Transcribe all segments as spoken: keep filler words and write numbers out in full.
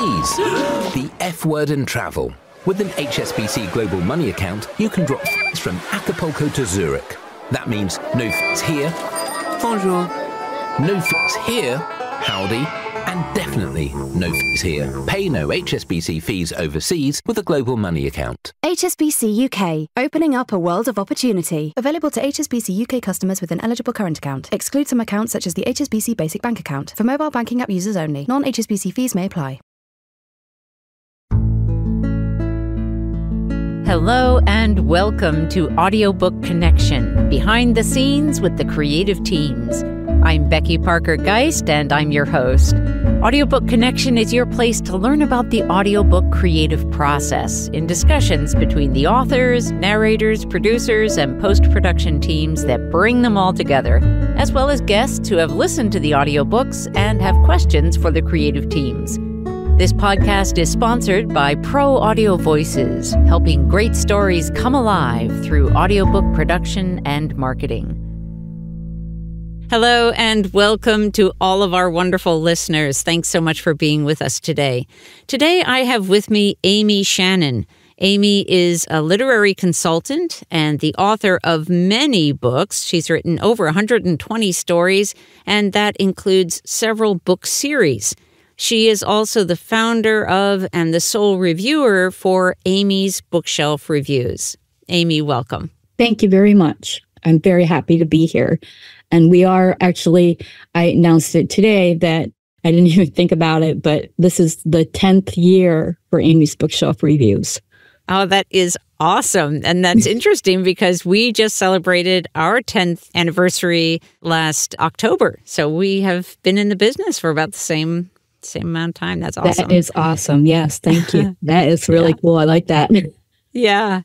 fees. The F word and travel. With an H S B C Global Money account, you can drop fees from Acapulco to Zurich. That means no fees here. Bonjour. No fees here. Howdy. And definitely no fees here. Pay no H S B C fees overseas with a Global Money account. H S B C U K, opening up a world of opportunity. Available to H S B C U K customers with an eligible current account. Excludes some accounts such as the H S B C Basic Bank account. For mobile banking app users only. Non-H S B C fees may apply. Hello and welcome to Audiobook Connection, behind the scenes with the creative teams. I'm Becky Parker Geist and I'm your host. Audiobook Connection is your place to learn about the audiobook creative process in discussions between the authors, narrators, producers, and post-production teams that bring them all together, as well as guests who have listened to the audiobooks and have questions for the creative teams. This podcast is sponsored by Pro Audio Voices, helping great stories come alive through audiobook production and marketing. Hello and welcome to all of our wonderful listeners. Thanks so much for being with us today. Today I have with me Amy Shannon. Amy is a literary consultant and the author of many books. She's written over one hundred twenty stories, and that includes several book series. She is also the founder of and the sole reviewer for Amy's Bookshelf Reviews. Amy, welcome. Thank you very much. I'm very happy to be here. And we are actually, I announced it today that I didn't even think about it, but this is the tenth year for Amy's Bookshelf Reviews. Oh, that is awesome. And that's interesting because we just celebrated our tenth anniversary last October. So we have been in the business for about the same Same amount of time. That's awesome. That is awesome. Yes. Thank you. That is really yeah. cool. I like that. Yeah.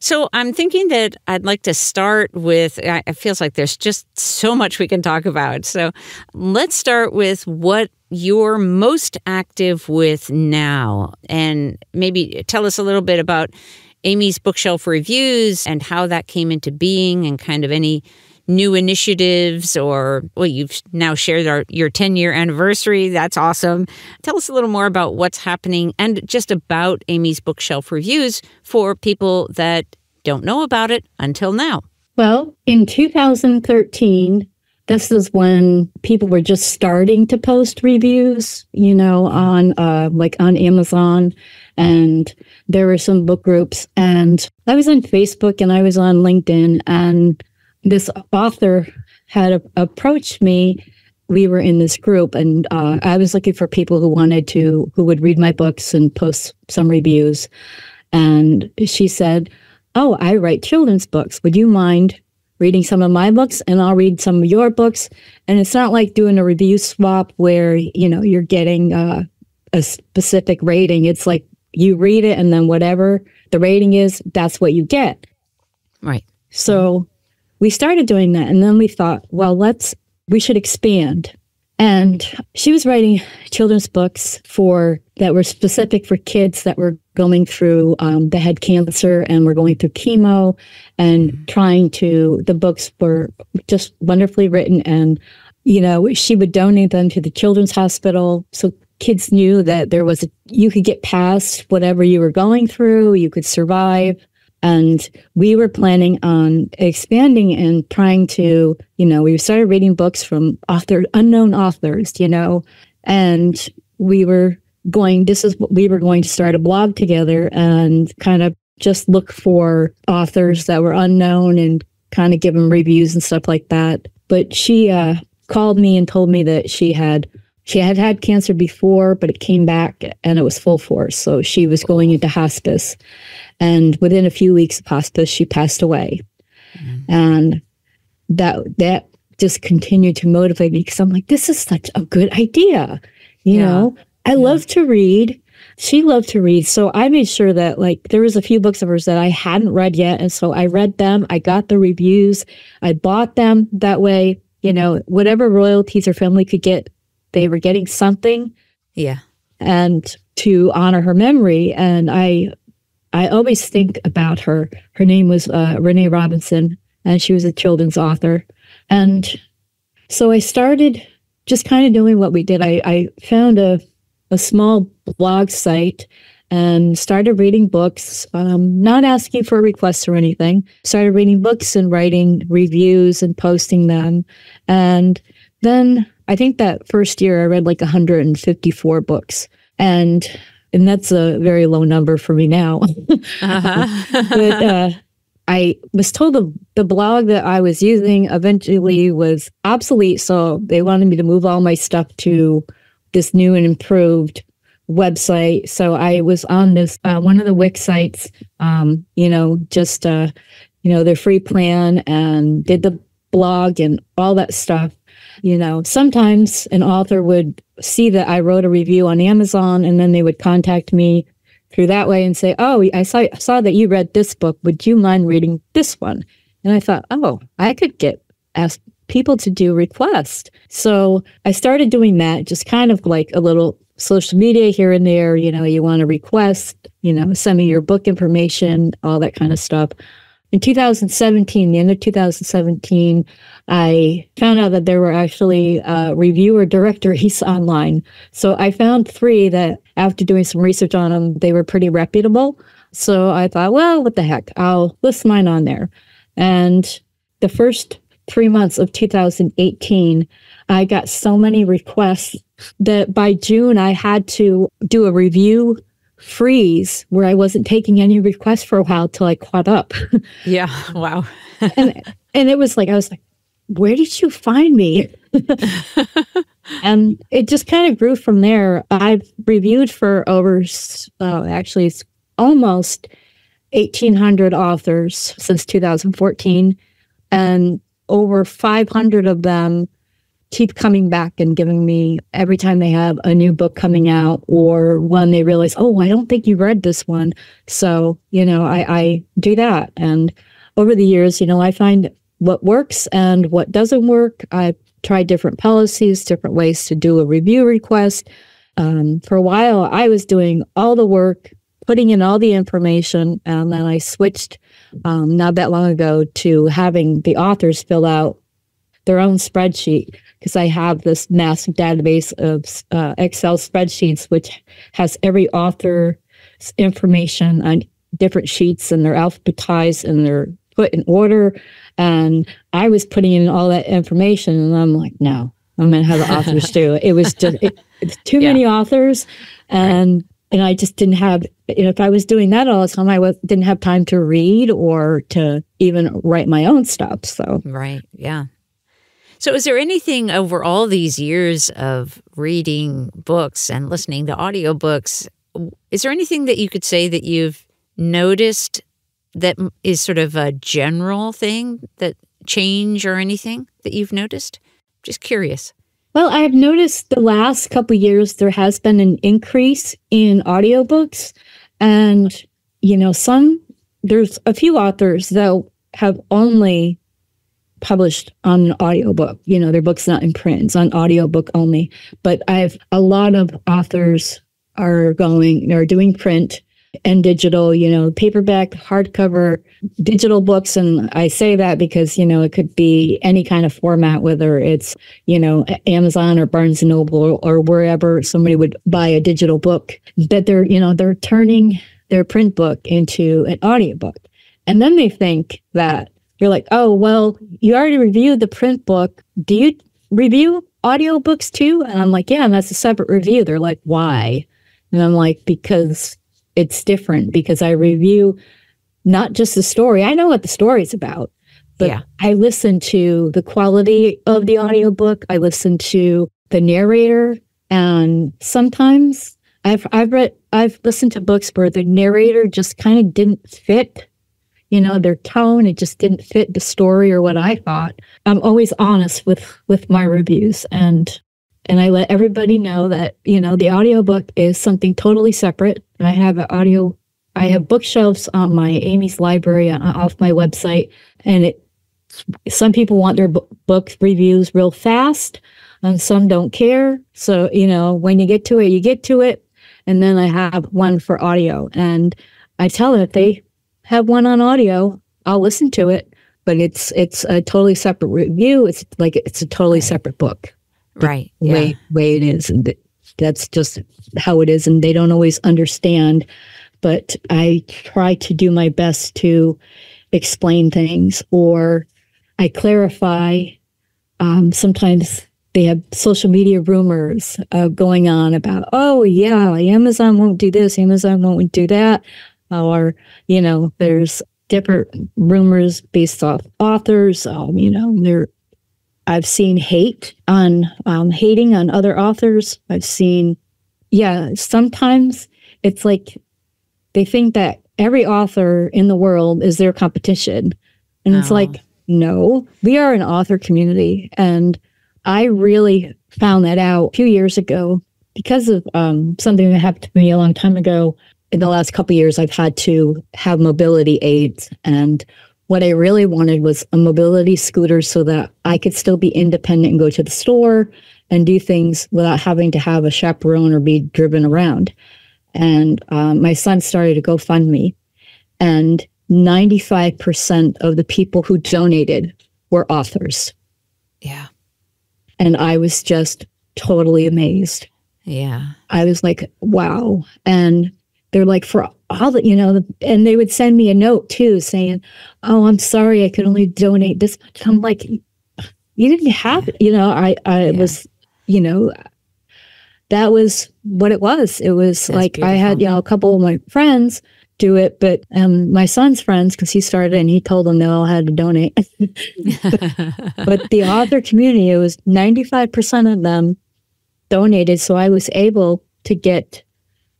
So I'm thinking that I'd like to start with, it feels like there's just so much we can talk about. So let's start with what you're most active with now. And maybe tell us a little bit about Amy's Bookshelf Reviews and how that came into being and kind of any new initiatives or, well, you've now shared our, your ten-year anniversary. That's awesome. Tell us a little more about what's happening and just about Amy's Bookshelf Reviews for people that don't know about it until now. Well, in two thousand thirteen, this is when people were just starting to post reviews, you know, on uh, like on Amazon, and there were some book groups, and I was on Facebook and I was on LinkedIn, and this author had approached me. We were in this group, and uh, I was looking for people who wanted to, who would read my books and post some reviews. And she said, oh, I write children's books. Would you mind reading some of my books? And I'll read some of your books. And it's not like doing a review swap where, you know, you're getting uh, a specific rating. It's like you read it, and then whatever the rating is, that's what you get. Right. So we started doing that, and then we thought, well, let's, we should expand. And she was writing children's books for, that were specific for kids that were going through, um, that had cancer and were going through chemo and trying to, the books were just wonderfully written. And, you know, she would donate them to the children's hospital. So kids knew that there was, a, you could get past whatever you were going through, you could survive. And we were planning on expanding and trying to, you know, we started reading books from author, unknown authors, you know, and we were going, this is what we were going to start a blog together and kind of just look for authors that were unknown and kind of give them reviews and stuff like that. But she uh, called me and told me that she had She had had cancer before, but it came back and it was full force. So she was going into hospice. And within a few weeks of hospice, she passed away. Mm-hmm. And that that just continued to motivate me because I'm like, this is such a good idea. You yeah. know, I yeah. love to read. She loved to read. So I made sure that like there was a few books of hers that I hadn't read yet. And so I read them. I got the reviews. I bought them that way. You know, whatever royalties her family could get, they were getting something, yeah, and to honor her memory. And I, I always think about her. Her name was uh, Renee Robinson, and she was a children's author. And so I started just kind of doing what we did. I, I found a a small blog site and started reading books, um, not asking for requests or anything. Started reading books and writing reviews and posting them. And then I think that first year I read like one hundred fifty-four books. And and that's a very low number for me now. uh-huh. But uh, I was told the, the blog that I was using eventually was obsolete. So they wanted me to move all my stuff to this new and improved website. So I was on this uh, one of the Wix sites, um, you know, just, uh, you know, their free plan, and did the blog and all that stuff. You know, sometimes an author would see that I wrote a review on Amazon, and then they would contact me through that way and say, oh, I saw, saw that you read this book. Would you mind reading this one? And I thought, oh, I could get asked people to do requests. So I started doing that, just kind of like a little social media here and there. You know, you want to request, you know, send me your book information, all that kind of stuff. In two thousand seventeen, the end of two thousand seventeen, I found out that there were actually uh, reviewer directories online. So I found three that, after doing some research on them, they were pretty reputable. So I thought, well, what the heck? I'll list mine on there. And the first three months of two thousand eighteen, I got so many requests that by June I had to do a review freeze where I wasn't taking any requests for a while till I caught up. Yeah. Wow. and and it was like, I was like, where did you find me? And it just kind of grew from there. I've reviewed for over, uh, actually it's almost eighteen hundred authors since two thousand fourteen, and over five hundred of them keep coming back and giving me, every time they have a new book coming out or when they realize, oh, I don't think you read this one. So, you know, I, I do that. And over the years, you know, I find what works and what doesn't work. I've tried different policies, different ways to do a review request. Um, for a while, I was doing all the work, putting in all the information, and then I switched um, not that long ago to having the authors fill out their own spreadsheet, because I have this massive database of uh, Excel spreadsheets, which has every author's information on different sheets, and they're alphabetized and they're put in order. And I was putting in all that information, and I'm like, no, I'm going to have the authors do it. It was just it, it's too yeah. many authors. And, right. and I just didn't have, you know, if I was doing that all the time, I was, didn't have time to read or to even write my own stuff. So, right. Yeah. So is there anything over all these years of reading books and listening to audiobooks, is there anything that you could say that you've noticed that is sort of a general thing, that change or anything that you've noticed? Just curious. Well, I've noticed the last couple of years there has been an increase in audiobooks. And, you know, some, there's a few authors that have only published on an audiobook. You know, their book's not in print, it's on audiobook only. But I've, a lot of authors are going, are doing print and digital, you know, paperback, hardcover, digital books. And I say that because, you know, it could be any kind of format, whether it's, you know, Amazon or Barnes and Noble or, or wherever somebody would buy a digital book, that they're, you know, they're turning their print book into an audiobook. And then they think that you're like, oh, well, you already reviewed the print book. Do you review audiobooks too? And I'm like, yeah, and that's a separate review. They're like, why? And I'm like, because it's different, because I review not just the story. I know what the story's about, but yeah. I listen to the quality of the audiobook. I listen to the narrator, and sometimes I've I've read I've listened to books where the narrator just kind of didn't fit, you know, their tone. It just didn't fit the story or what I thought. I'm always honest with with my reviews, and and I let everybody know that, you know, the audiobook is something totally separate. I have an audio, I have bookshelves on my Amy's library uh, off my website. And it, some people want their book reviews real fast, and some don't care. So, you know, when you get to it, you get to it. And then I have one for audio. And I tell them if they have one on audio, I'll listen to it. But it's, it's a totally separate review. It's like, it's a totally separate book. Right. Yeah. Way, way it is. And That's just how it is, and they don't always understand. But I try to do my best to explain things, or I clarify. Um, sometimes they have social media rumors uh, going on about, oh, yeah, Amazon won't do this, Amazon won't do that. Or, you know, there's different rumors based off authors. Um, you know, there. I've seen hate on um, hating on other authors. I've seen, yeah, sometimes it's like they think that every author in the world is their competition. And oh. It's like, no, we are an author community. And I really found that out a few years ago because of um, something that happened to me a long time ago. In the last couple of years, I've had to have mobility aids, and what I really wanted was a mobility scooter so that I could still be independent and go to the store and do things without having to have a chaperone or be driven around. And um, my son started a GoFundMe, and ninety-five percent of the people who donated were authors. Yeah. And I was just totally amazed. Yeah. I was like, wow. And they're like, for all the, you know, and they would send me a note too saying, oh, I'm sorry, I could only donate this much. I'm like, you didn't have, you know, I, I yeah. was, you know, that was what it was. It was That's like beautiful. I had, you know, a couple of my friends do it, but um, my son's friends, because he started and he told them they all had to donate. but, but the author community, it was ninety-five percent of them donated. So I was able to get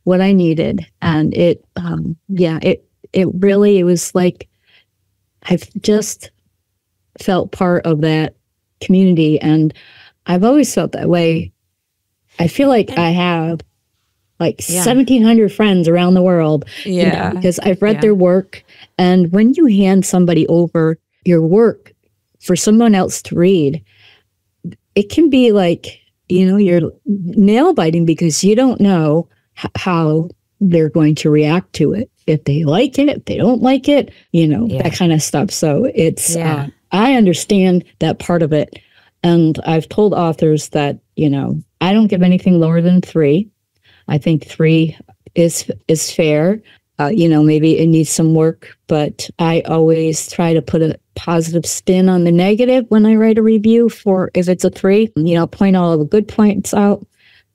what I needed. And it, um, yeah, it, it really, it was like, I've just felt part of that community. And I've always felt that way. I feel like I have like yeah. seventeen hundred friends around the world. Yeah. You know, because I've read yeah. their work. And when you hand somebody over your work for someone else to read, it can be like, you know, you're nail biting because you don't know how they're going to react to it, if they like it, if they don't like it, you know, yeah. that kind of stuff. So it's, yeah. uh, I understand that part of it. And I've told authors that, you know, I don't give anything lower than three. I think three is, is fair. Uh, you know, maybe it needs some work, but I always try to put a positive spin on the negative when I write a review for, if it's a three, you know, point all of the good points out.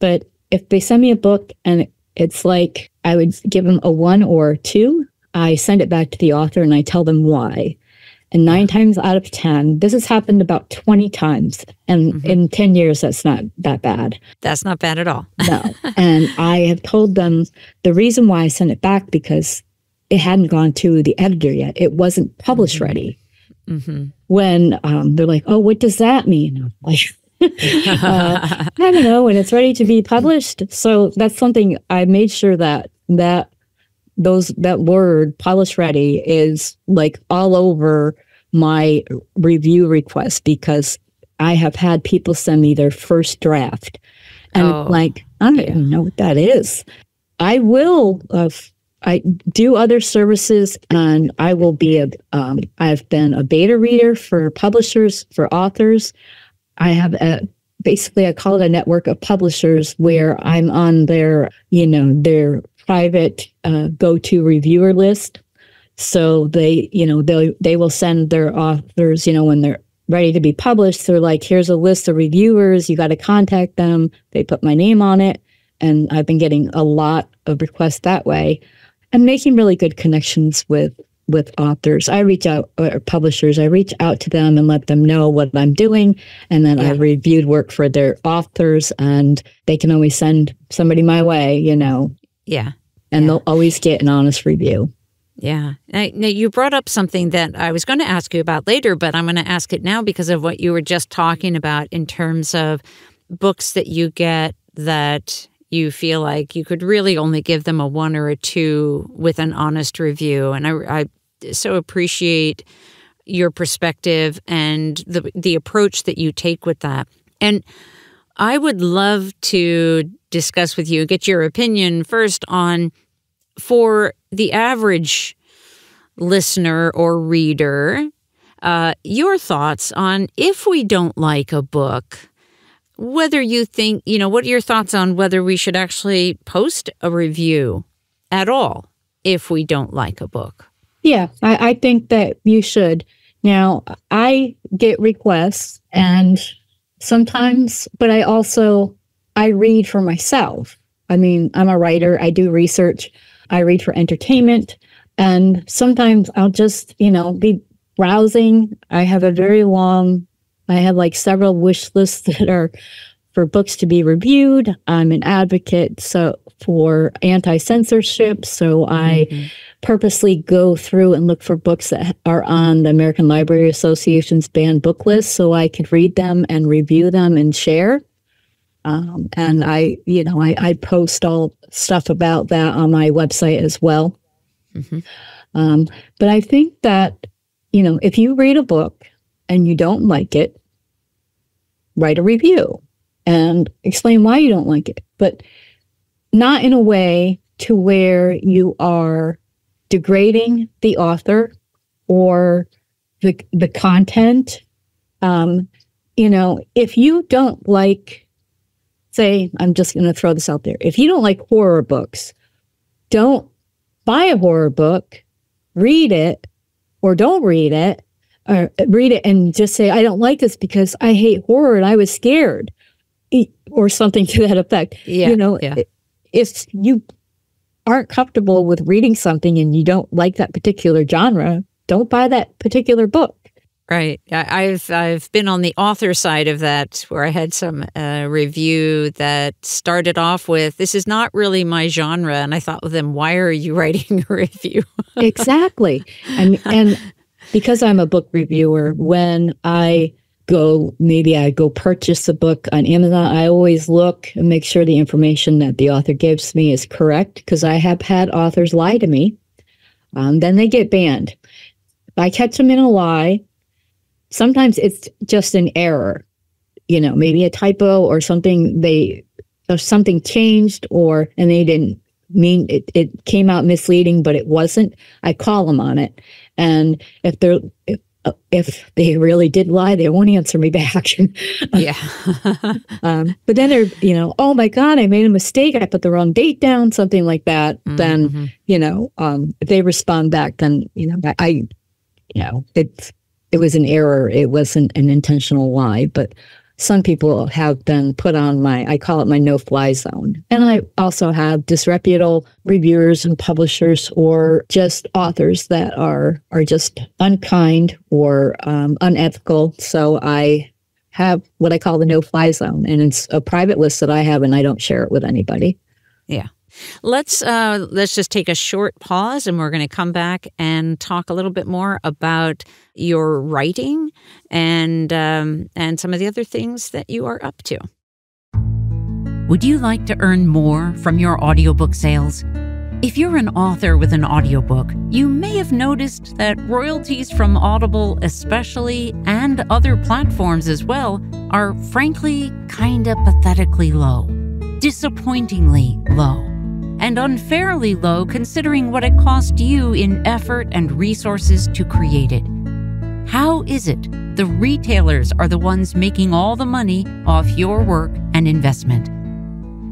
But if they send me a book and it's like I would give them a one or a two, I send it back to the author and I tell them why. And nine times out of ten, this has happened about twenty times. And mm-hmm. in ten years, that's not that bad. That's not bad at all. No. And I have told them the reason why I sent it back because it hadn't gone to the editor yet. It wasn't published mm-hmm. ready. Mm-hmm. When um, they're like, oh, what does that mean? I'm like, uh, I don't know when it's ready to be published. So that's something I made sure that that those that word "polish ready" is like all over my review request because I have had people send me their first draft, and oh, like I don't yeah. even know what that is. I will. Uh, I do other services, and I will be a. Um, I've been a beta reader for publishers, for authors. I have a, basically, I call it a network of publishers where I'm on their, you know, their private uh, go-to reviewer list. So they, you know, they they will send their authors, you know, when they're ready to be published, they're like, here's a list of reviewers, you got to contact them. They put my name on it. And I've been getting a lot of requests that way. I'm making really good connections with with authors. I reach out, or publishers, I reach out to them and let them know what I'm doing. And then yeah. I've reviewed work for their authors, and they can always send somebody my way, you know. Yeah. And yeah. they'll always get an honest review. Yeah. Now, now, you brought up something that I was going to ask you about later, but I'm going to ask it now because of what you were just talking about in terms of books that you get that you feel like you could really only give them a one or a two with an honest review. And I, I so appreciate your perspective and the, the approach that you take with that. And I would love to discuss with you, get your opinion first on, for the average listener or reader, uh, your thoughts on if we don't like a book, whether you think, you know, what are your thoughts on whether we should actually post a review at all if we don't like a book? Yeah, I, I think that you should. Now, I get requests and sometimes, but I also, I read for myself. I mean, I'm a writer. I do research. I read for entertainment. And sometimes I'll just, you know, be browsing. I have a very long, I have like several wish lists that are for books to be reviewed. I'm an advocate so for anti-censorship. So I mm-hmm. purposely go through and look for books that are on the American Library Association's banned book list so I can read them and review them and share. Um, and I, you know, I, I post all stuff about that on my website as well. Mm-hmm. Um, but I think that, you know, if you read a book and you don't like it, write a review and explain why you don't like it, but not in a way to where you are degrading the author or the, the content. Um, you know, if you don't like, say, I'm just going to throw this out there. If you don't like horror books, don't buy a horror book, read it, or don't read it, or read it and just say, I don't like this because I hate horror and I was scared, or something to that effect. Yeah, you know, yeah. If you aren't comfortable with reading something and you don't like that particular genre, don't buy that particular book. Right. I, I've I've been on the author side of that, where I had some uh, review that started off with, this is not really my genre. And I thought, well, then why are you writing a review? Exactly. And, and because I'm a book reviewer, when I go, maybe I go purchase a book on Amazon, I always look and make sure the information that the author gives me is correct, because I have had authors lie to me. Um, then they get banned. If I catch them in a lie, sometimes it's just an error, you know, maybe a typo or something they, or something changed or, and they didn't mean it, it came out misleading, but it wasn't. I call them on it. And if they're, if, if they really did lie, they won't answer me back. Yeah. um, but then they're, you know, oh my God, I made a mistake. I put the wrong date down, something like that. Mm-hmm. Then, you know, um, if they respond back, then, you know, I, I you know, it's, it was an error. It wasn't an intentional lie, but some people have been put on my, I call it my no-fly zone. And I also have disreputable reviewers and publishers, or just authors that are, are just unkind or um, unethical. So I have what I call the no-fly zone, and it's a private list that I have, and I don't share it with anybody. Yeah. Let's uh, let's just take a short pause, and we're going to come back and talk a little bit more about your writing and um, and some of the other things that you are up to. Would you like to earn more from your audiobook sales? If you're an author with an audiobook, you may have noticed that royalties from Audible especially, and other platforms as well, are frankly kind of pathetically low, disappointingly low, and unfairly low considering what it cost you in effort and resources to create it. How is it the retailers are the ones making all the money off your work and investment?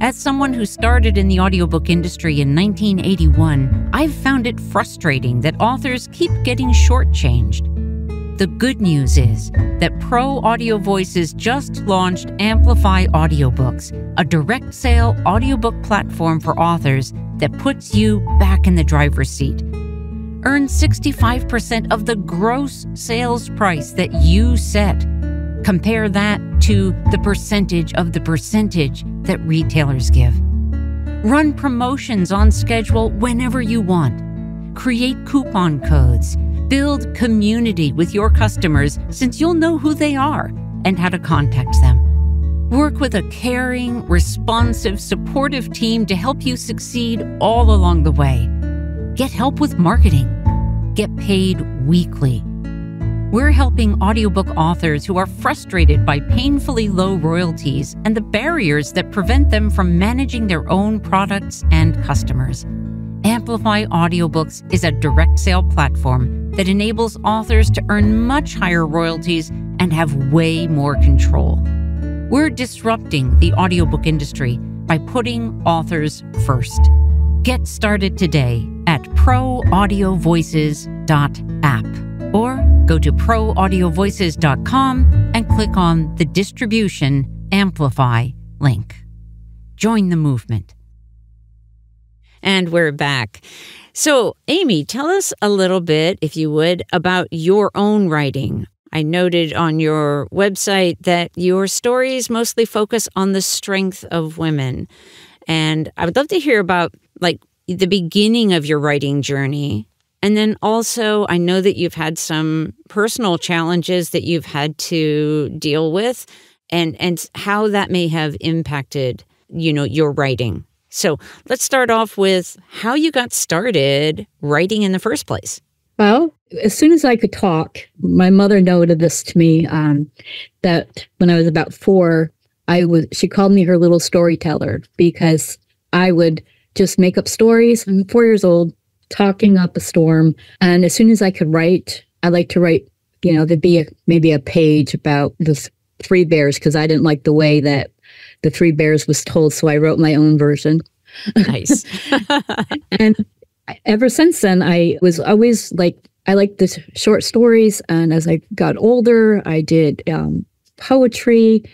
As someone who started in the audiobook industry in nineteen eighty-one, I've found it frustrating that authors keep getting shortchanged. The good news is that Pro Audio Voices just launched Amplify Audiobooks, a direct sale audiobook platform for authors that puts you back in the driver's seat. Earn sixty-five percent of the gross sales price that you set. Compare that to the percentage of the percentage that retailers give. Run promotions on schedule whenever you want. Create coupon codes. Build community with your customers, since you'll know who they are and how to contact them. Work with a caring, responsive, supportive team to help you succeed all along the way. Get help with marketing. Get paid weekly. We're helping audiobook authors who are frustrated by painfully low royalties and the barriers that prevent them from managing their own products and customers. Amplify Audiobooks is a direct sale platform that enables authors to earn much higher royalties and have way more control. We're disrupting the audiobook industry by putting authors first. Get started today at pro audio voices dot app or go to pro audio voices dot com and click on the Distribution Amplify link. Join the movement. And we're back. So, Amy, tell us a little bit, if you would, about your own writing. I noted on your website that your stories mostly focus on the strength of women. And I would love to hear about, like, the beginning of your writing journey. And then also, I know that you've had some personal challenges that you've had to deal with, and, and how that may have impacted, you know, your writing. So let's start off with how you got started writing in the first place. Well, as soon as I could talk, my mother noted this to me, um, that when I was about four, I was, she called me her little storyteller, because I would just make up stories. I'm four years old, talking up a storm. And as soon as I could write, I like to write, you know, there'd be a, maybe a page about the three bears, because I didn't like the way that The Three Bears was told, so I wrote my own version. Nice. And ever since then, I was always like, I liked the short stories. And as I got older, I did um, poetry.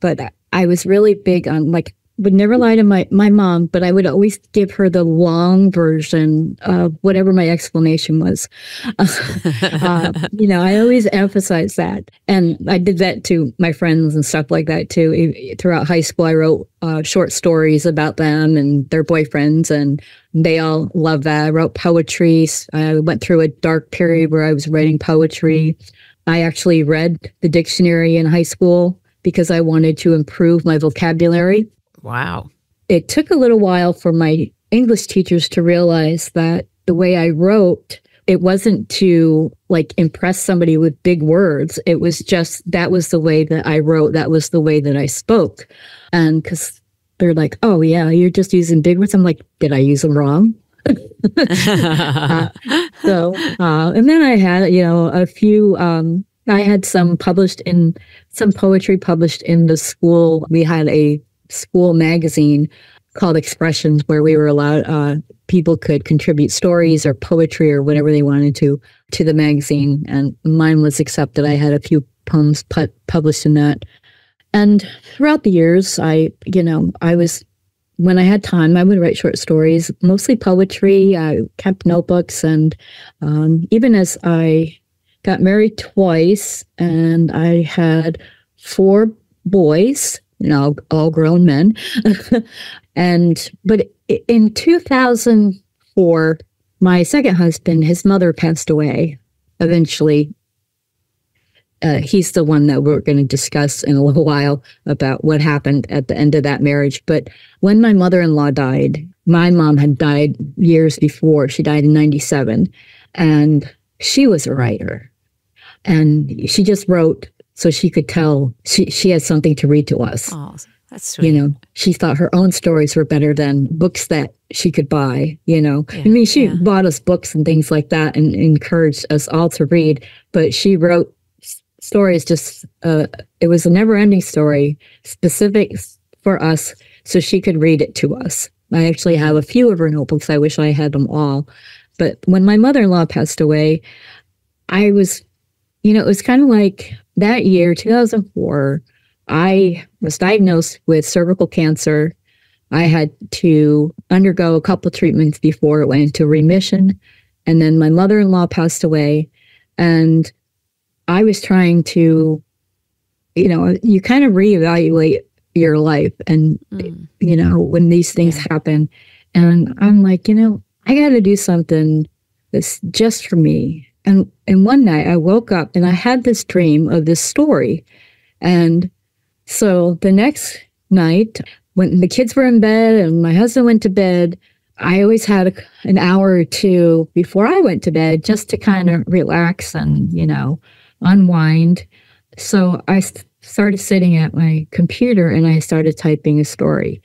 But I was really big on, like, would never lie to my, my mom, but I would always give her the long version of whatever my explanation was. uh, you know, I always emphasize that. And I did that to my friends and stuff like that, too. Throughout high school, I wrote uh, short stories about them and their boyfriends, and they all loved that. I wrote poetry. I went through a dark period where I was writing poetry. I actually read the dictionary in high school because I wanted to improve my vocabulary. Wow. It took a little while for my English teachers to realize that the way I wrote, it wasn't to, like, impress somebody with big words. It was just, that was the way that I wrote. That was the way that I spoke. And because they're like, oh, yeah, you're just using big words. I'm like, did I use them wrong? uh, so, uh, and then I had, you know, a few... Um, I had some published in, some poetry published in the school. We had a school magazine called Expressions, where we were allowed, uh, people could contribute stories or poetry or whatever they wanted to, to the magazine. And mine was accepted. I had a few poems pu published in that. And throughout the years, I, you know, I was, when I had time, I would write short stories, mostly poetry. I kept notebooks. And um, even as I got married twice and I had four boys, you know, all grown men. and but in two thousand four, my second husband, his mother passed away. Eventually, uh, he's the one that we're going to discuss in a little while about what happened at the end of that marriage. But when my mother-in-law died, my mom had died years before. She died in ninety-seven, and she was a writer, and she just wrote so she could tell she, she had something to read to us. Oh, that's sweet. You know, she thought her own stories were better than books that she could buy, you know. Yeah, I mean, she yeah. bought us books and things like that and encouraged us all to read. But she wrote stories just, uh, it was a never-ending story specific for us so she could read it to us. I actually have a few of her notebooks. I wish I had them all. But when my mother-in-law passed away, I was, you know, it was kind of like... That year, two thousand four, I was diagnosed with cervical cancer. I had to undergo a couple of treatments before it went into remission. And then my mother-in-law passed away. And I was trying to, you know, you kind of reevaluate your life. And, mm. you know, when these things yeah. happen. And I'm like, you know, I got to do something that's just for me. And and one night I woke up and I had this dream of this story. And so the next night, when the kids were in bed and my husband went to bed, I always had a, an hour or two before I went to bed just to kind of relax and, you know, unwind. So I started sitting at my computer and I started typing a story.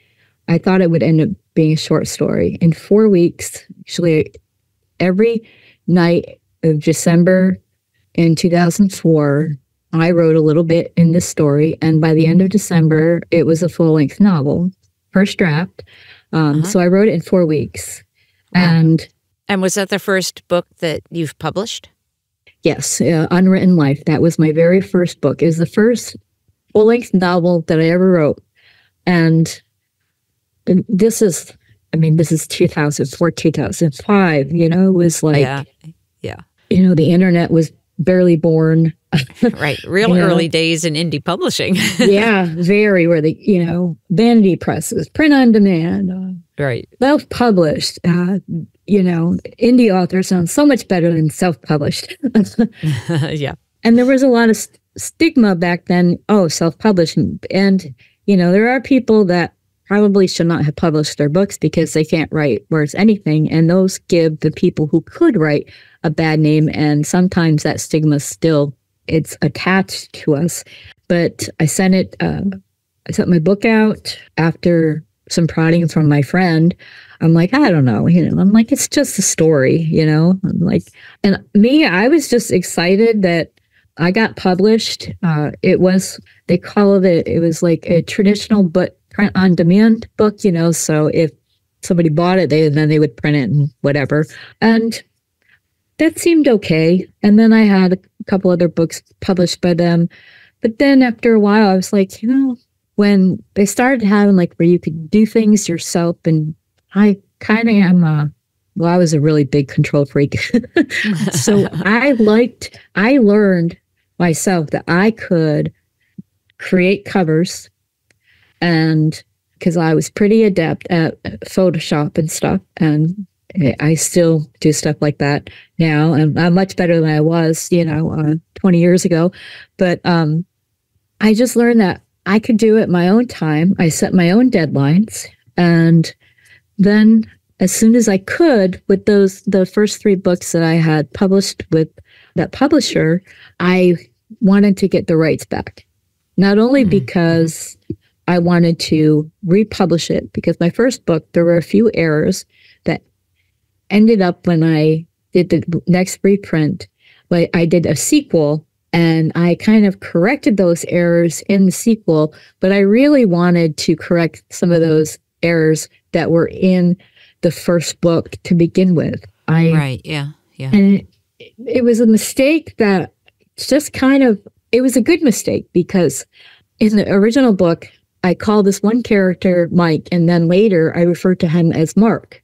I thought it would end up being a short story. In four weeks, actually every night of December in two thousand four, I wrote a little bit in this story, and by the end of December, it was a full-length novel, first draft. Um, uh-huh. So I wrote it in four weeks. Wow. And and was that the first book that you've published? Yes, uh, Unwritten Life. That was my very first book. It was the first full-length novel that I ever wrote. And this is, I mean, this is two thousand four, two thousand five, you know, it was like, yeah, yeah. you know, the internet was barely born. Right. Real early know. days in indie publishing. Yeah. Very where the, you know, vanity presses, print on demand. Uh, right. Self-published, uh, you know, indie author sounds so much better than self-published. Yeah. And there was a lot of st stigma back then. Oh, self-publishing. And, you know, there are people that probably should not have published their books because they can't write worth anything. And those give the people who could write a bad name. And sometimes that stigma still, it's attached to us. But I sent it, uh, I sent my book out after some prodding from my friend. I'm like, I don't know. You know, I'm like, it's just a story, you know, I'm like, and me, I was just excited that I got published. Uh, it was, they called it, it was like a traditional book, print on demand book, you know, so if somebody bought it, they then they would print it and whatever. And that seemed okay. And then I had a couple other books published by them. But then after a while, I was like, you know, when they started having like where you could do things yourself, and I kind of am a, well, I was a really big control freak. So I liked, I learned myself that I could create covers. And because I was pretty adept at Photoshop and stuff, and I still do stuff like that now, and I'm much better than I was, you know, uh, twenty years ago. But um, I just learned that I could do it my own time. I set my own deadlines, and then as soon as I could, with those the first three books that I had published with that publisher, I wanted to get the rights back, not only mm-hmm. because I wanted to republish it, because my first book, there were a few errors that ended up when I did the next reprint, but I did a sequel and I kind of corrected those errors in the sequel, but I really wanted to correct some of those errors that were in the first book to begin with. I, right. Yeah. Yeah. And it, it was a mistake that just kind of, it was a good mistake, because in the original book, I call this one character Mike, and then later I referred to him as Mark.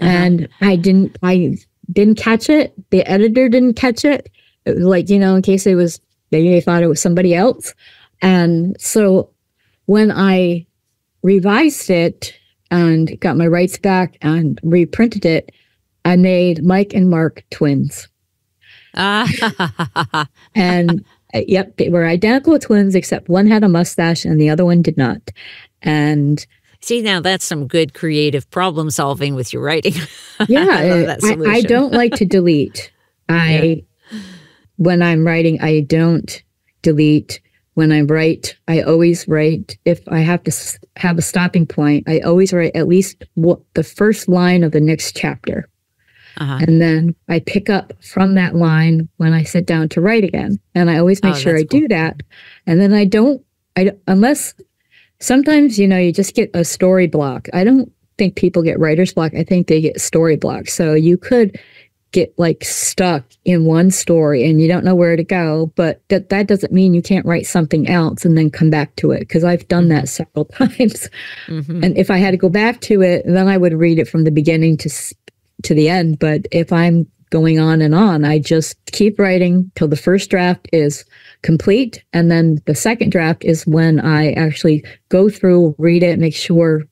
And uh-huh. I didn't, I didn't catch it. The editor didn't catch it. It was like, you know, in case it was, maybe they thought it was somebody else. And so when I revised it and got my rights back and reprinted it, I made Mike and Mark twins. Uh-huh. And yep, they were identical twins, except one had a mustache and the other one did not. And see, now that's some good creative problem solving with your writing. Yeah, I, I, I don't like to delete. I yeah. When I'm writing, I don't delete. When I write, I always write. If I have to have a stopping point, I always write at least the first line of the next chapter. Uh-huh. And then I pick up from that line when I sit down to write again. And I always make oh, sure I cool. do that. And then I don't, I unless sometimes, you know, you just get a story block. I don't think people get writer's block. I think they get story block. So you could get like stuck in one story and you don't know where to go. But that, that doesn't mean you can't write something else and then come back to it, because I've done that several times. Mm-hmm. And if I had to go back to it, then I would read it from the beginning to to the end. But if I'm going on and on, I just keep writing till the first draft is complete. And then the second draft is when I actually go through, read it, make sure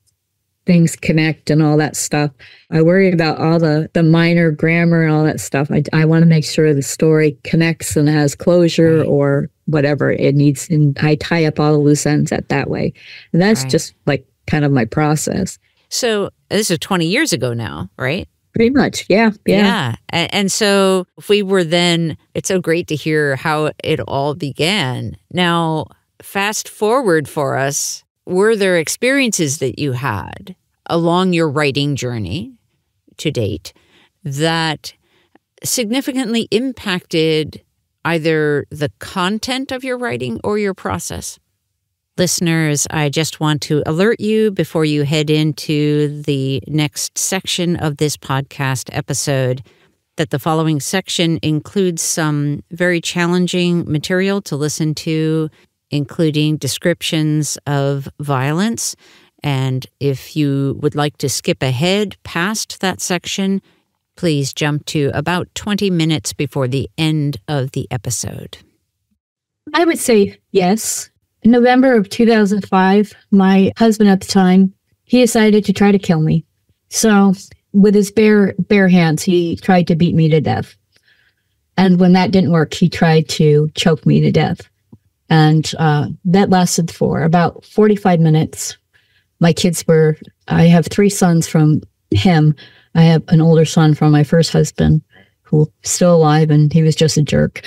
things connect and all that stuff. I worry about all the, the minor grammar and all that stuff. I, I want to make sure the story connects and has closure right. or whatever it needs. And I tie up all the loose ends at that way. And that's right. just like kind of my process. So this is twenty years ago now, right? Pretty much. Yeah. Yeah. Yeah. And so if we were then, it's so great to hear how it all began. Now, fast forward for us, were there experiences that you had along your writing journey to date that significantly impacted either the content of your writing or your process. Listeners, I just want to alert you before you head into the next section of this podcast episode that the following section includes some very challenging material to listen to, including descriptions of violence. And if you would like to skip ahead past that section, please jump to about twenty minutes before the end of the episode. I would say yes. In November of two thousand five, my husband at the time, he decided to try to kill me. So with his bare bare hands, he tried to beat me to death. And when that didn't work, he tried to choke me to death. And uh, that lasted for about forty-five minutes. My kids were, I have three sons from him. I have an older son from my first husband who's still alive, and he was just a jerk.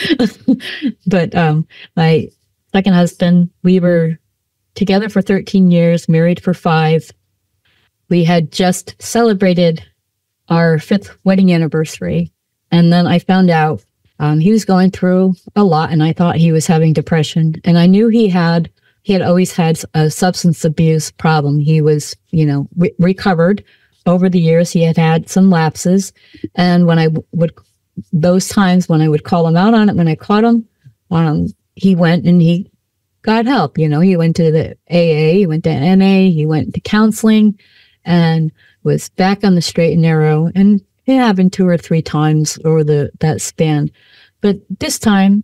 But um, my second husband, we were together for thirteen years, married for five. We had just celebrated our fifth wedding anniversary. And then I found out um, he was going through a lot, and I thought he was having depression. And I knew he had, he had always had a substance abuse problem. He was, you know, re recovered over the years. He had had some lapses. And when I would, those times when I would call him out on it, when I caught him, um, he went and he got help. You know, he went to the A A, he went to N A, he went to counseling, and was back on the straight and narrow. And it happened two or three times over the that span. But this time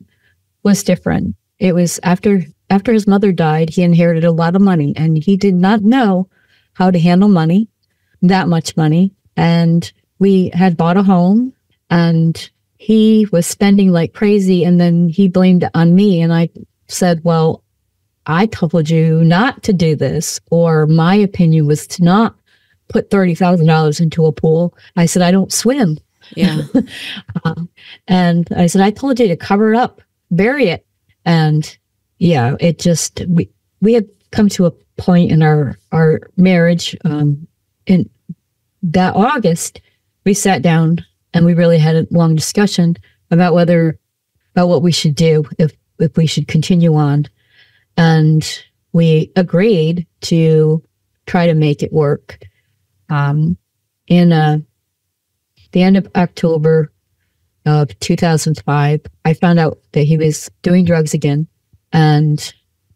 was different. It was after after his mother died, he inherited a lot of money, and he did not know how to handle money, that much money. And we had bought a home, and he was spending like crazy, and then he blamed it on me. And I said, well, I told you not to do this, or my opinion was to not put thirty thousand dollars into a pool. I said, I don't swim. Yeah. um, and I said, I told you to cover it up, bury it. And yeah, it just, we, we had come to a point in our, our marriage um, in that August, we sat down and we really had a long discussion about whether, about what we should do, if, if we should continue on. And we agreed to try to make it work. Um, in uh, the end of October of two thousand five, I found out that he was doing drugs again. And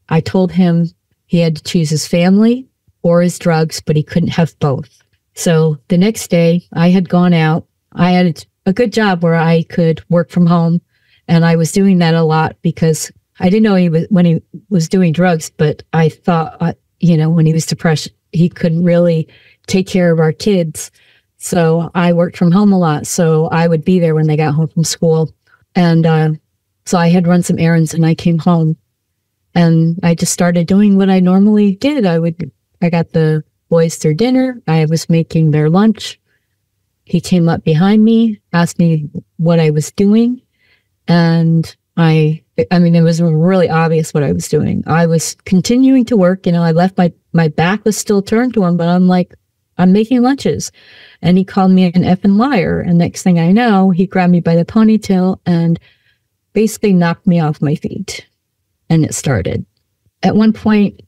I told him he had to choose his family or his drugs, but he couldn't have both. So the next day I had gone out. I had a good job where I could work from home, and I was doing that a lot because I didn't know he was when he was doing drugs, but I thought, uh, you know, when he was depressed, he couldn't really take care of our kids. So I worked from home a lot. So I would be there when they got home from school. And uh, so I had run some errands, and I came home, and I just started doing what I normally did. I would, I got the boys their dinner. I was making their lunch. He came up behind me, asked me what I was doing. And I, I mean, it was really obvious what I was doing. I was continuing to work. You know, I left my, my back was still turned to him, but I'm like, I'm making lunches. And he called me an effing liar. And next thing I know, he grabbed me by the ponytail and basically knocked me off my feet. And it started. At one point,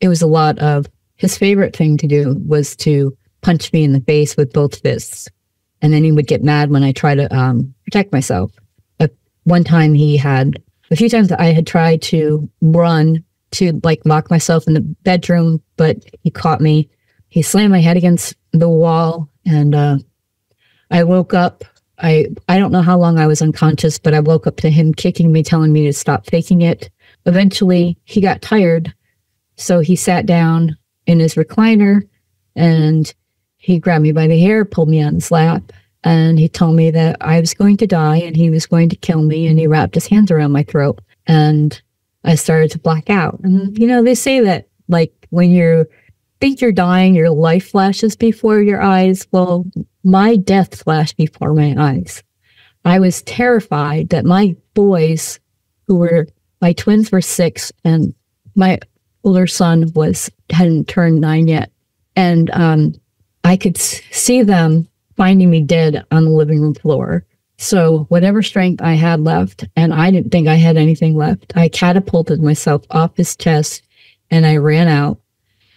it was a lot of, his favorite thing to do was to punch me in the face with both fists. And then he would get mad when I try to um, protect myself. Uh, one time he had, a few times I had tried to run to like lock myself in the bedroom, but he caught me. He slammed my head against the wall, and uh, I woke up. I, I don't know how long I was unconscious, but I woke up to him kicking me, telling me to stop faking it. Eventually he got tired. So he sat down in his recliner, and he grabbed me by the hair, pulled me on his lap, and he told me that I was going to die and he was going to kill me, and he wrapped his hands around my throat, and I started to black out. And, you know, they say that, like, when you think you're dying, your life flashes before your eyes. Well, my death flashed before my eyes. I was terrified that my boys, who were, my twins were six, and my older son was hadn't turned nine yet. And um, I could see them finding me dead on the living room floor. So whatever strength I had left, and I didn't think I had anything left, I catapulted myself off his chest and I ran out.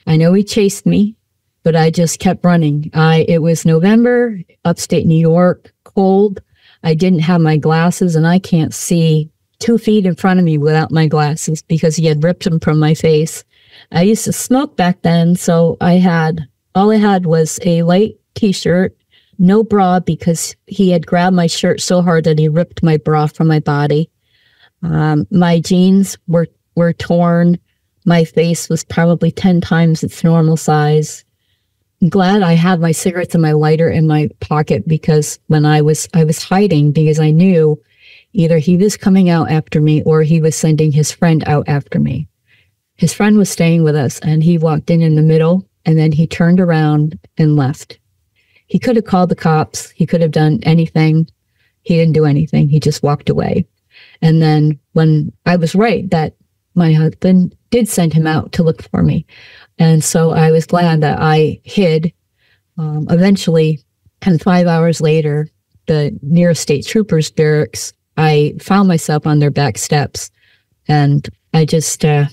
I know he chased me, but I just kept running. I, it was November, upstate New York, cold. I didn't have my glasses and I can't see two feet in front of me without my glasses because he had ripped them from my face. I used to smoke back then. So I had, all I had was a light t-shirt, no bra because he had grabbed my shirt so hard that he ripped my bra from my body. Um, my jeans were, were torn. My face was probably ten times its normal size. I'm glad I had my cigarettes and my lighter in my pocket because when I was, I was hiding because I knew either he was coming out after me or he was sending his friend out after me. His friend was staying with us and he walked in in the middle and then he turned around and left. He could have called the cops. He could have done anything. He didn't do anything. He just walked away. And then when I was right that my husband did send him out to look for me. And so I was glad that I hid. Um, eventually, kind of five hours later, the nearest state troopers barracks, I found myself on their back steps. And I just, uh,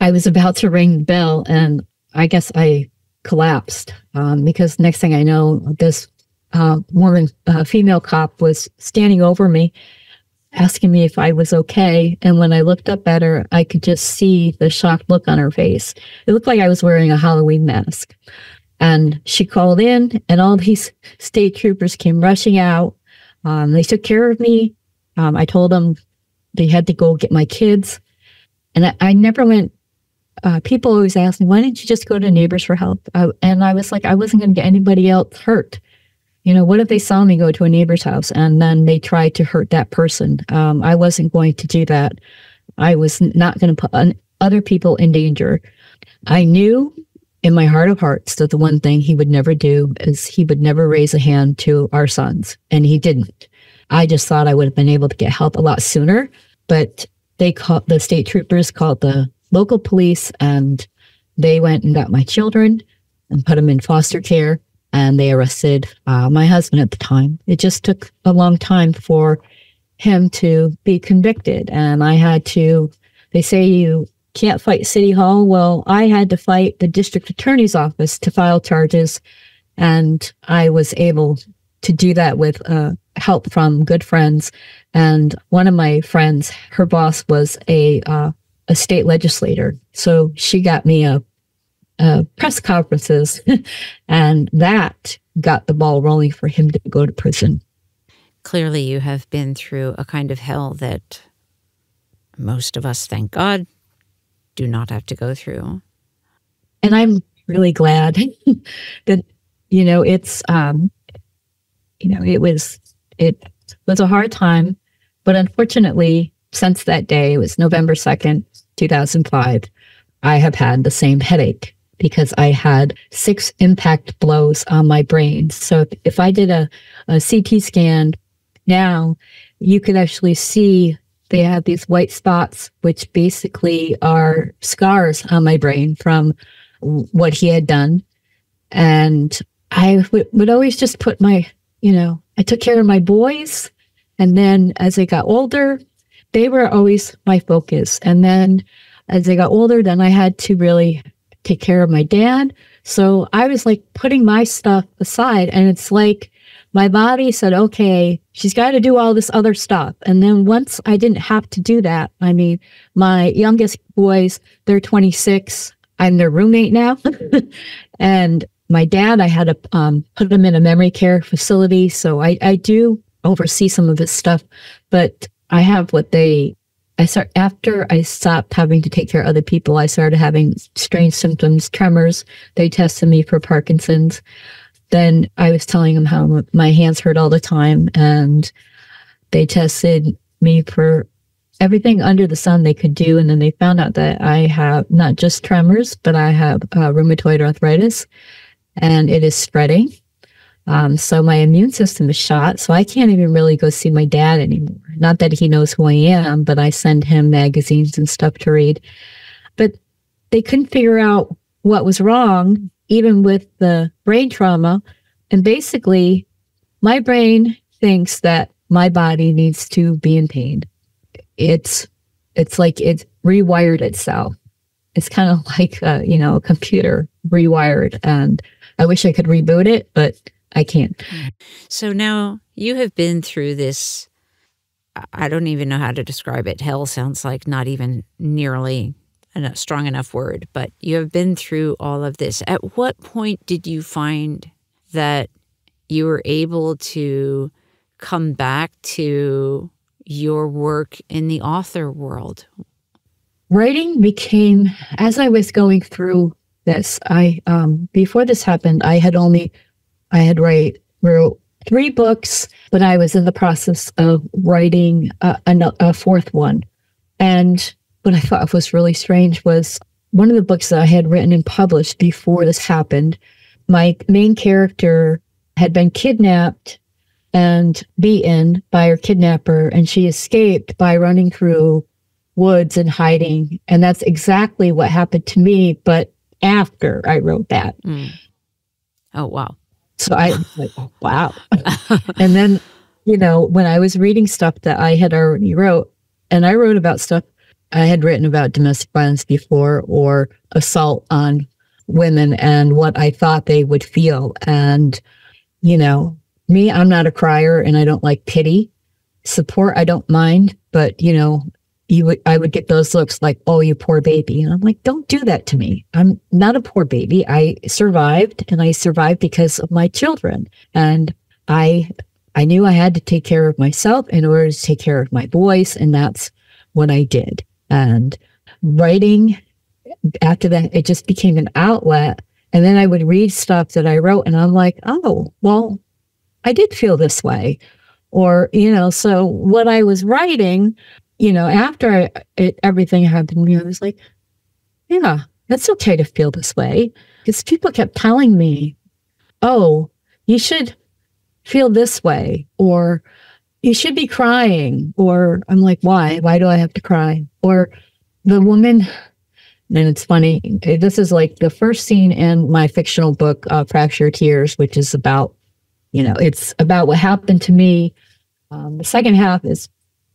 I was about to ring the bell and I guess I collapsed um, because next thing I know, this uh, woman, uh, female cop was standing over me asking me if I was okay. And when I looked up at her, I could just see the shocked look on her face. It looked like I was wearing a Halloween mask. And she called in and all these state troopers came rushing out. Um, they took care of me. Um, I told them they had to go get my kids. And I, I never went, uh, people always ask me, why didn't you just go to Neighbors for Help? I, and I was like, I wasn't going to get anybody else hurt. You know, what if they saw me go to a neighbor's house and then they tried to hurt that person? Um, I wasn't going to do that. I was not going to put un- other people in danger. I knew in my heart of hearts that the one thing he would never do is he would never raise a hand to our sons. And he didn't. I just thought I would have been able to get help a lot sooner. But they called, the state troopers called the local police and they went and got my children and put them in foster care. And they arrested uh, my husband at the time. It just took a long time for him to be convicted. And I had to, they say you can't fight City Hall. Well, I had to fight the district attorney's office to file charges. And I was able to do that with uh, help from good friends. And one of my friends, her boss was a, uh, a state legislator. So she got me a Uh, press conferences, and that got the ball rolling for him to go to prison. Clearly, you have been through a kind of hell that most of us, thank God, do not have to go through. And I'm really glad that, you know, it's, um, you know, it was, it was a hard time, but unfortunately, since that day, it was November second, two thousand five, I have had the same headache. Because I had six impact blows on my brain. So if, if I did a, a C T scan now, you could actually see they have these white spots, which basically are scars on my brain from what he had done. And I w- would always just put my, you know, I took care of my boys. And then as they got older, they were always my focus. And then as they got older, then I had to really take care of my dad. So I was like putting my stuff aside and it's like my body said, okay, she's got to do all this other stuff. And then once I didn't have to do that, I mean, my youngest boys, they're twenty-six. I'm their roommate now. And my dad, I had to um, put him in a memory care facility. So I, I do oversee some of this stuff, but I have what they I start after I stopped having to take care of other people, I started having strange symptoms, tremors. They tested me for Parkinson's. Then I was telling them how my hands hurt all the time. And they tested me for everything under the sun they could do. And then they found out that I have not just tremors, but I have uh, rheumatoid arthritis and it is spreading. Um, so my immune system is shot, so I can't even really go see my dad anymore. Not that he knows who I am, but I send him magazines and stuff to read. But they couldn't figure out what was wrong, even with the brain trauma. And basically, my brain thinks that my body needs to be in pain. It's it's like it rewired itself. It's kind of like a, you know, a computer rewired, and I wish I could reboot it, but I can't. So now you have been through this, I don't even know how to describe it. Hell sounds like not even nearly a strong enough word, but you have been through all of this. At what point did you find that you were able to come back to your work in the author world? Writing became, as I was going through this, I um, before this happened, I had only, I had write, wrote three books, but I was in the process of writing a, a fourth one. And what I thought was really strange was one of the books that I had written and published before this happened, my main character had been kidnapped and beaten by her kidnapper, and she escaped by running through woods and hiding. And that's exactly what happened to me, but after I wrote that. Mm. Oh, wow. So I was like, oh, wow. And then, you know, when I was reading stuff that I had already wrote, and I wrote about stuff I had written about domestic violence before, or assault on women and what I thought they would feel. And, you know, me, I'm not a crier and I don't like pity. Support, I don't mind, but, you know, you would, I would get those looks like, oh, you poor baby. And I'm like, don't do that to me. I'm not a poor baby. I survived, and I survived because of my children. And I, I knew I had to take care of myself in order to take care of my boys. And that's what I did. And writing after that, it just became an outlet. And then I would read stuff that I wrote and I'm like, oh, well, I did feel this way. Or, you know, so what I was writing, you know, after it, everything happened, you know, I was like, yeah, that's okay to feel this way. Because people kept telling me, oh, you should feel this way, or you should be crying. Or I'm like, why? Why do I have to cry? Or the woman, and it's funny, this is like the first scene in my fictional book, uh, Fractured Tears, which is about, you know, it's about what happened to me. Um, the second half is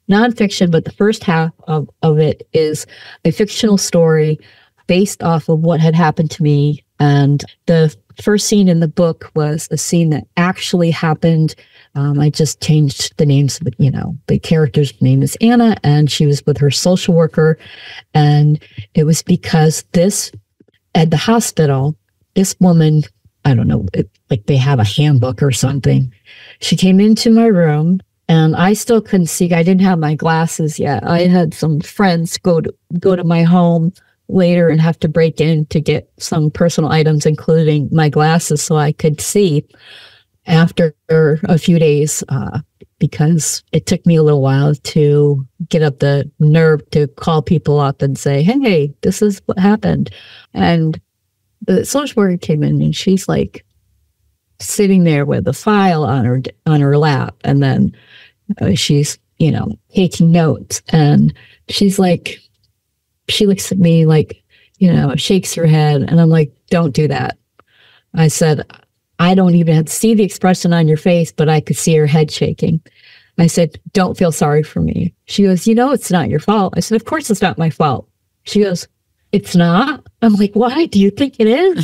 nonfiction, but the first half of, of it is a fictional story based off of what had happened to me. And the first scene in the book was a scene that actually happened. Um, I just changed the names, but, you know, the character's name is Anna, and she was with her social worker. And it was because this, at the hospital, this woman, I don't know, it, like they have a handbook or something. She came into my room. And I still couldn't see. I didn't have my glasses yet. I had some friends go to go to my home later and have to break in to get some personal items, including my glasses, so I could see after a few days, uh, because it took me a little while to get up the nerve to call people up and say, hey, this is what happened. And the social worker came in and she's like sitting there with a file on her on her lap. And then Uh, she's, you know, taking notes. And she's like, she looks at me like, you know, shakes her head. And I'm like, don't do that. I said, I don't even have to see the expression on your face, but I could see her head shaking. I said, don't feel sorry for me. She goes, you know, it's not your fault. I said, of course it's not my fault. She goes, it's not? I'm like, why do you think it is?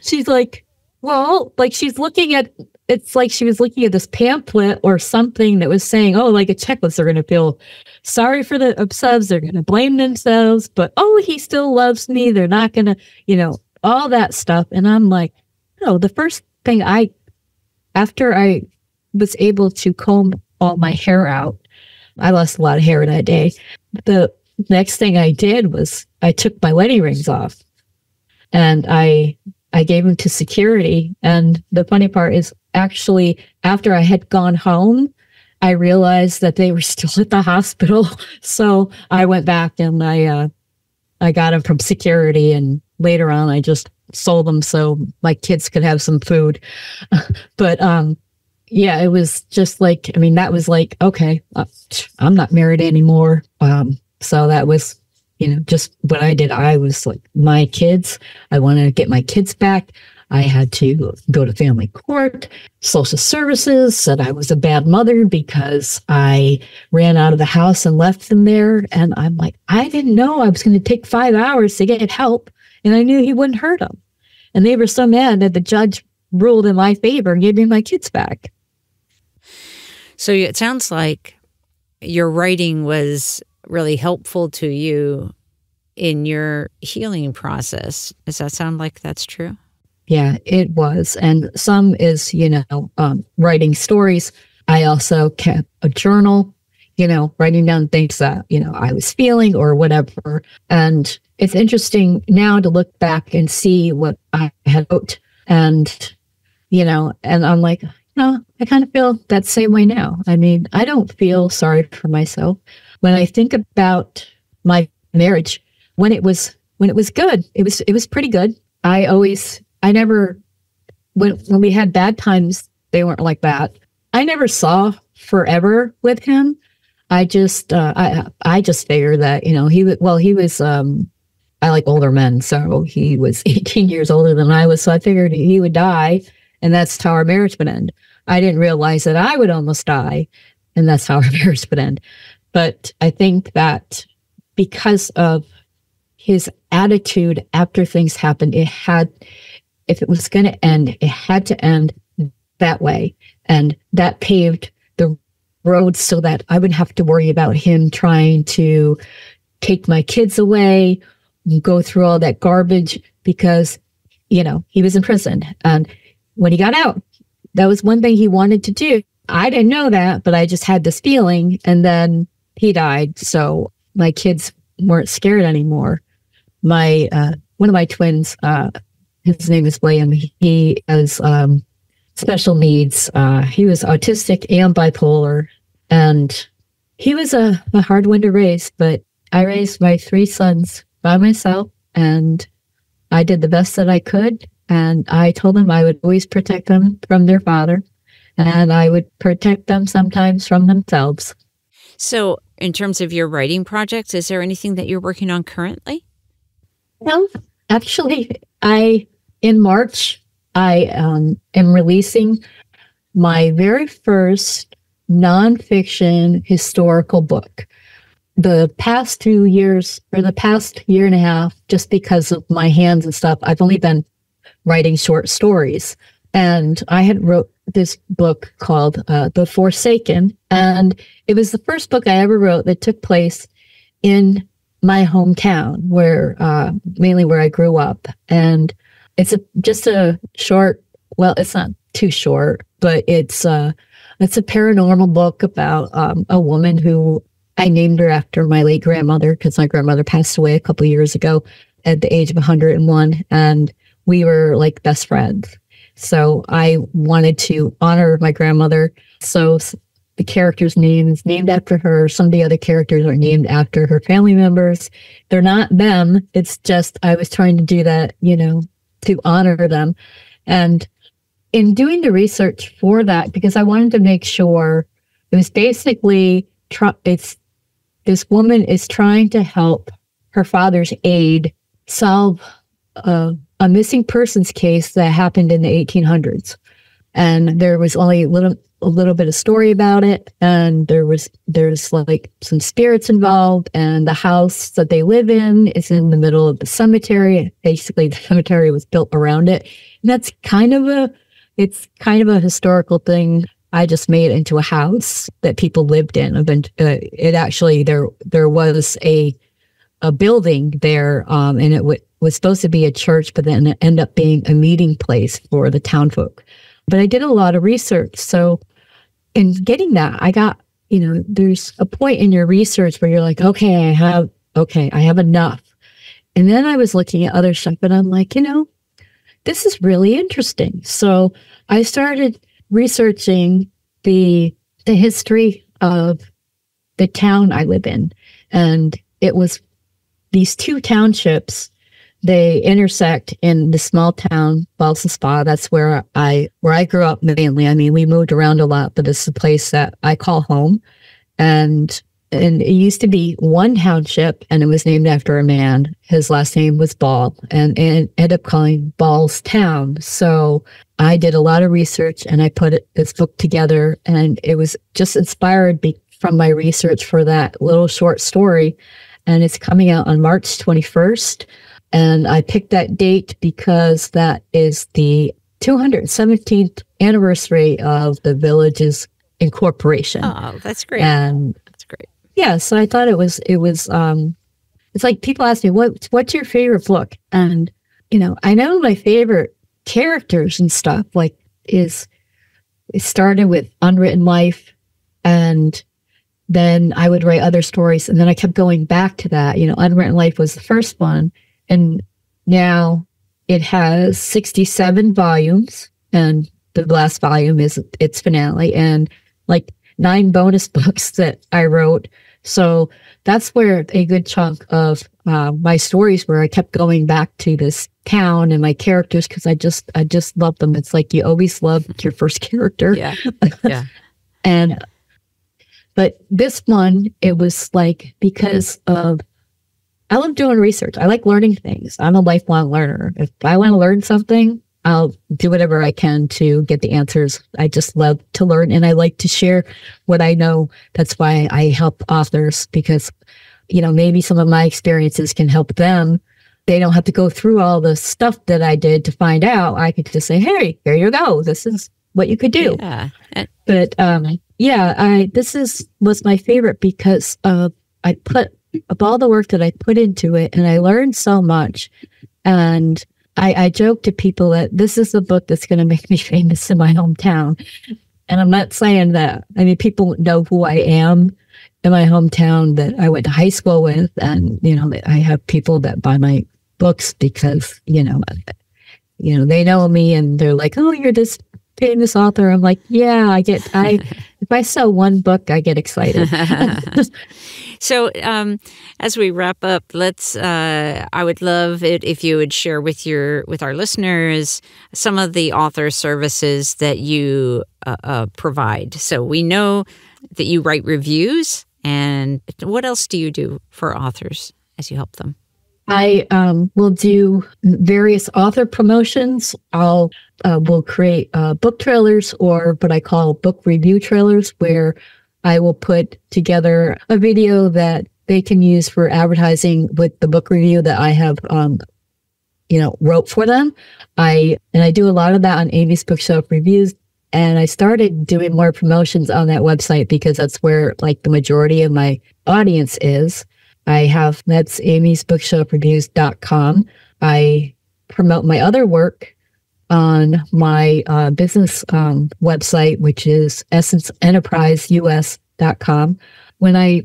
She's like, well, like she's looking at, it's like she was looking at this pamphlet or something that was saying, oh, like a checklist, they're going to feel sorry for themselves, they're going to blame themselves, but, oh, he still loves me, they're not going to, you know, all that stuff. And I'm like, no, the first thing I, after I was able to comb all my hair out, I lost a lot of hair that day. The next thing I did was I took my wedding rings off and I I gave them to security. And the funny part is, actually, after I had gone home, I realized that they were still at the hospital. So I went back and I uh, I got them from security. And later on, I just sold them so my kids could have some food. But um, yeah, it was just like, I mean, that was like, okay, I'm not married anymore. Um, so that was, you know, just what I did. I was like, my kids, I want to get my kids back. I had to go to family court. Social services said I was a bad mother because I ran out of the house and left them there. And I'm like, I didn't know I was going to take five hours to get help. And I knew he wouldn't hurt them. And they were so mad that the judge ruled in my favor and gave me my kids back. So it sounds like your writing was really helpful to you in your healing process. Does that sound like that's true? Yeah, it was. And some is, you know, um, writing stories. I also kept a journal, you know, writing down things that, you know, I was feeling or whatever. And it's interesting now to look back and see what I had wrote. And, you know, and I'm like, no, I kind of feel that same way now. I mean, I don't feel sorry for myself. When I think about my marriage, when it was when it was good, it was it was pretty good. I always, I never, when when we had bad times, they weren't like that. I never saw forever with him. I just, uh, I I just figured that, you know, he was, well, he was, um, I like older men, so he was eighteen years older than I was, so I figured he would die. And that's how our marriage would end. I didn't realize that I would almost die. And that's how our marriage would end. But I think that because of his attitude after things happened, it had, if it was going to end, it had to end that way. And that paved the road so that I wouldn't have to worry about him trying to take my kids away, go through all that garbage, because, you know, he was in prison. And when he got out, that was one thing he wanted to do. I didn't know that, but I just had this feeling. And then he died. So my kids weren't scared anymore. My, uh, one of my twins, uh, his name is William. He has, um, special needs. Uh, he was autistic and bipolar, and he was a, a hard one to raise, but I raised my three sons by myself, and I did the best that I could. And I told them I would always protect them from their father, and I would protect them sometimes from themselves. So in terms of your writing projects, is there anything that you're working on currently? Well, actually, I, in March, I um, am releasing my very first nonfiction historical book. The past two years, or the past year and a half, just because of my hands and stuff, I've only been writing short stories. And I had wrote this book called uh, The Forsaken. And it was the first book I ever wrote that took place in my hometown, where uh, mainly where I grew up. And it's a, just a short, well, it's not too short, but it's, uh, it's a paranormal book about um, a woman who I named her after my late grandmother, because my grandmother passed away a couple of years ago at the age of one hundred and one. And we were like best friends. So I wanted to honor my grandmother. So the character's name is named after her. Some of the other characters are named after her family members. They're not them. It's just I was trying to do that, you know, to honor them. And in doing the research for that, because I wanted to make sure it was basically, it's this woman is trying to help her father's aide solve a, a missing persons case that happened in the eighteen hundreds. And there was only a little, a little bit of story about it. And there was, there's like some spirits involved, and the house that they live in is in the middle of the cemetery. Basically the cemetery was built around it. And that's kind of a, it's kind of a historical thing. I just made it into a house that people lived in. I've been, uh, it actually, there, there was a, a building there, um, and it was supposed to be a church, but then it ended up being a meeting place for the townfolk. But I did a lot of research. So in getting that, I got, you know, there's a point in your research where you're like, okay, I have, okay, I have enough. And then I was looking at other stuff, and I'm like, you know, this is really interesting. So I started researching the the history of the town I live in. And it was these two townships, they intersect in the small town, Ballston Spa. That's where I where I grew up mainly. I mean, we moved around a lot, but this is a place that I call home. And and it used to be one township, and it was named after a man. His last name was Ball, and, and ended up calling Ball's Town. So I did a lot of research, and I put it, this book together, and it was just inspired be, from my research for that little short story. And it's coming out on March twenty-first. And I picked that date because that is the two hundred seventeenth anniversary of the village's incorporation. Oh, that's great. And that's great. Yeah. So I thought it was, it was, um, it's like people ask me, what, what's your favorite book? And, you know, I know my favorite characters and stuff, like, is, it started with Unwritten Life, and then I would write other stories. And then I kept going back to that. You know, Unwritten Life was the first one. And now it has sixty-seven volumes, and the last volume is its finale, and like nine bonus books that I wrote. So that's where a good chunk of uh, my stories where I kept going back to this town and my characters, because I just, I just love them. It's like you always loved your first character. Yeah. Yeah. And, yeah. But this one, it was like, because of, I love doing research. I like learning things. I'm a lifelong learner. If I want to learn something, I'll do whatever I can to get the answers. I just love to learn, and I like to share what I know. That's why I help authors, because, you know, maybe some of my experiences can help them. They don't have to go through all the stuff that I did to find out. I could just say, hey, here you go. This is what you could do. Yeah. But um, yeah, I this is was my favorite because uh, I put of all the work that I put into it, and I learned so much. And I, I joke to people that this is the book that's going to make me famous in my hometown. And I'm not saying that. I mean, people know who I am in my hometown that I went to high school with. And, you know, I have people that buy my books because, you know, you know, they know me, and they're like, oh, you're this famous author. I'm like, yeah, I get, I, if I sell one book, I get excited. So um, as we wrap up, let's, uh, I would love it if you would share with your, with our listeners some of the author services that you uh, uh, provide. So we know that you write reviews, and what else do you do for authors as you help them? I um, will do various author promotions. I'll uh, will create uh, book trailers, or what I call book review trailers, where I will put together a video that they can use for advertising with the book review that I have, um, you know, wrote for them. I and I do a lot of that on Amy's Bookshelf Reviews, and I started doing more promotions on that website because that's where like the majority of my audience is. I have, that's Amy's Bookshelf Reviews dot com. I promote my other work on my uh, business um, website, which is Essence Enterprise U S dot com. When I,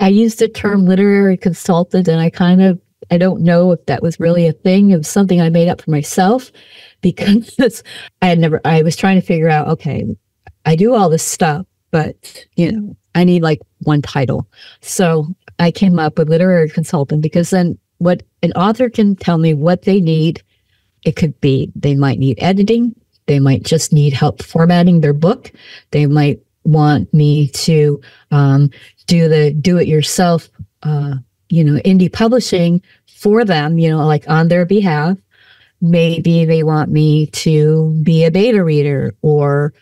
I used the term literary consultant, and I kind of, I don't know if that was really a thing. It was something I made up for myself because I had never, I was trying to figure out, okay, I do all this stuff, but, you know, I need like one title. So I came up with literary consultant, because then what an author can tell me what they need. It could be they might need editing. They might just need help formatting their book. They might want me to um, do the do-it-yourself, uh, you know, indie publishing for them, you know, like on their behalf. Maybe they want me to be a beta reader or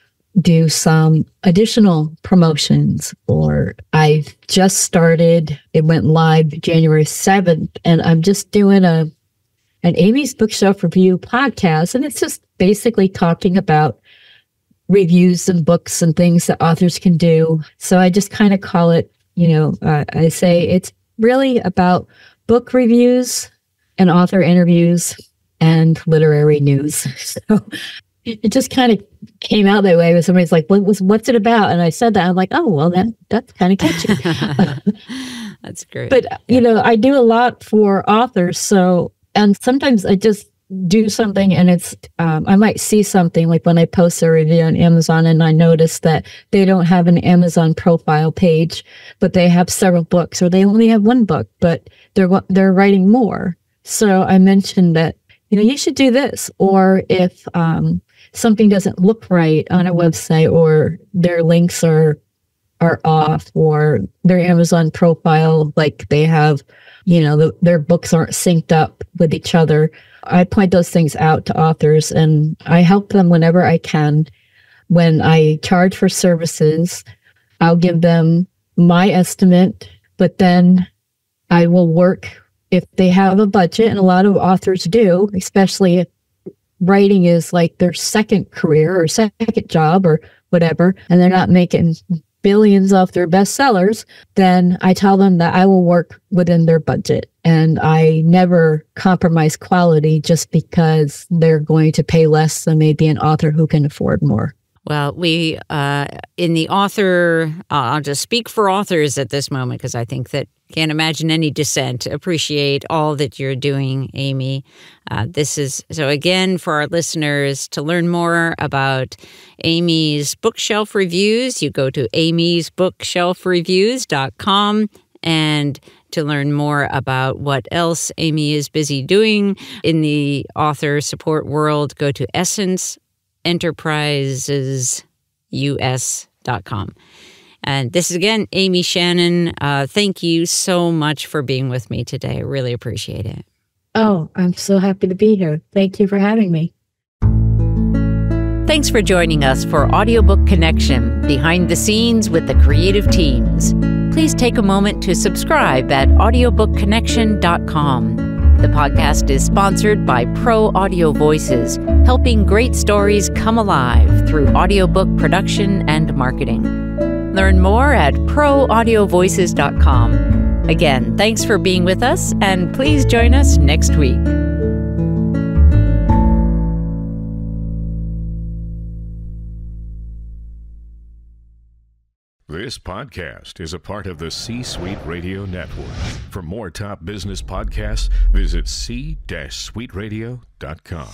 do some additional promotions, or I've just started, it went live January seventh, and I'm just doing a an Amy's Bookshelf Review podcast, and it's just basically talking about reviews and books and things that authors can do. So I just kind of call it, you know, uh, I say it's really about book reviews and author interviews and literary news. So it just kind of came out that way when somebody's like, what was, what's it about? And I said that, I'm like, oh, well, that, that's kind of catchy. That's great. But, yeah. You know, I do a lot for authors. So, and sometimes I just do something, and it's, um, I might see something like when I post a review on Amazon, and I notice that they don't have an Amazon profile page, but they have several books, or they only have one book, but they're, they're writing more. So I mentioned that, you know, you should do this, or if, um, something doesn't look right on a website, or their links are are off, or their Amazon profile, like they have, you know, the, their books aren't synced up with each other. I point those things out to authors, and I help them whenever I can. When I charge for services, I'll give them my estimate, but then I will work, if they have a budget, and a lot of authors do, especially if writing is like their second career or second job or whatever, and they're not making billions off their bestsellers, then I tell them that I will work within their budget. And I never compromise quality just because they're going to pay less than maybe an author who can afford more. Well, we, uh, in the author, uh, I'll just speak for authors at this moment, because I think that can't imagine any dissent. Appreciate all that you're doing, Amy. Uh, this is, so again, for our listeners, to learn more about Amy's Bookshelf Reviews, you go to amy's bookshelf reviews dot com. And to learn more about what else Amy is busy doing in the author support world, go to essence enterprises U S dot com. And this is, again, Amy Shannon. Uh, thank you so much for being with me today. I really appreciate it. Oh, I'm so happy to be here. Thank you for having me. Thanks for joining us for Audiobook Connection, behind the scenes with the creative teams. Please take a moment to subscribe at audiobook connection dot com. The podcast is sponsored by Pro Audio Voices, helping great stories come alive through audiobook production and marketing. Learn more at pro audio voices dot com. Again, thanks for being with us, and please join us next week. This podcast is a part of the C-Suite Radio Network. For more top business podcasts, visit c suite radio dot com.